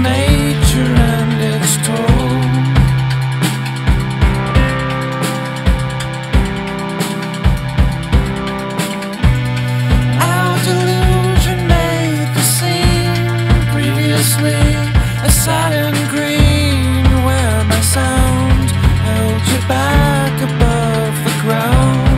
is nature and its toll. Our delusion made the scene previously a silent green where my sound held you back above the ground.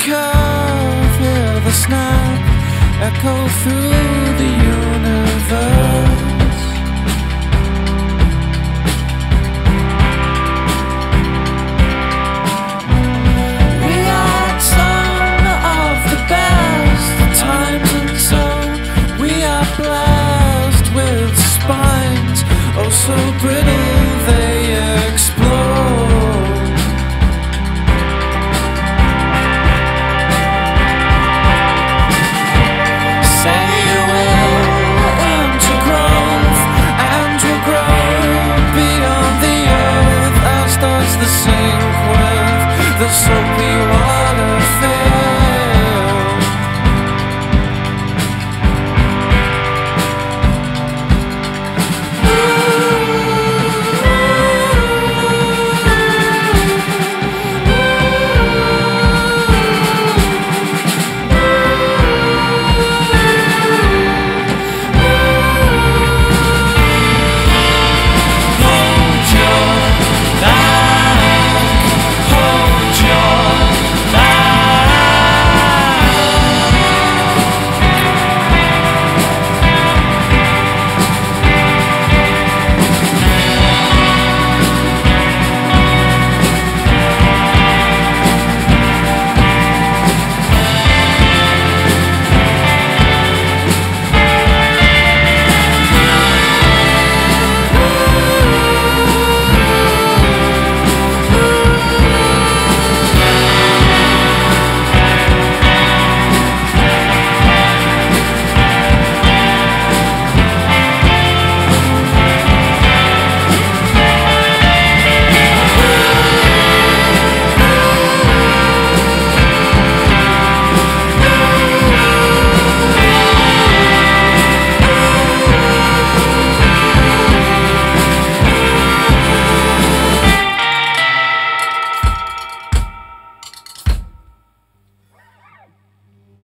Curve, hear the snap echo through the universe.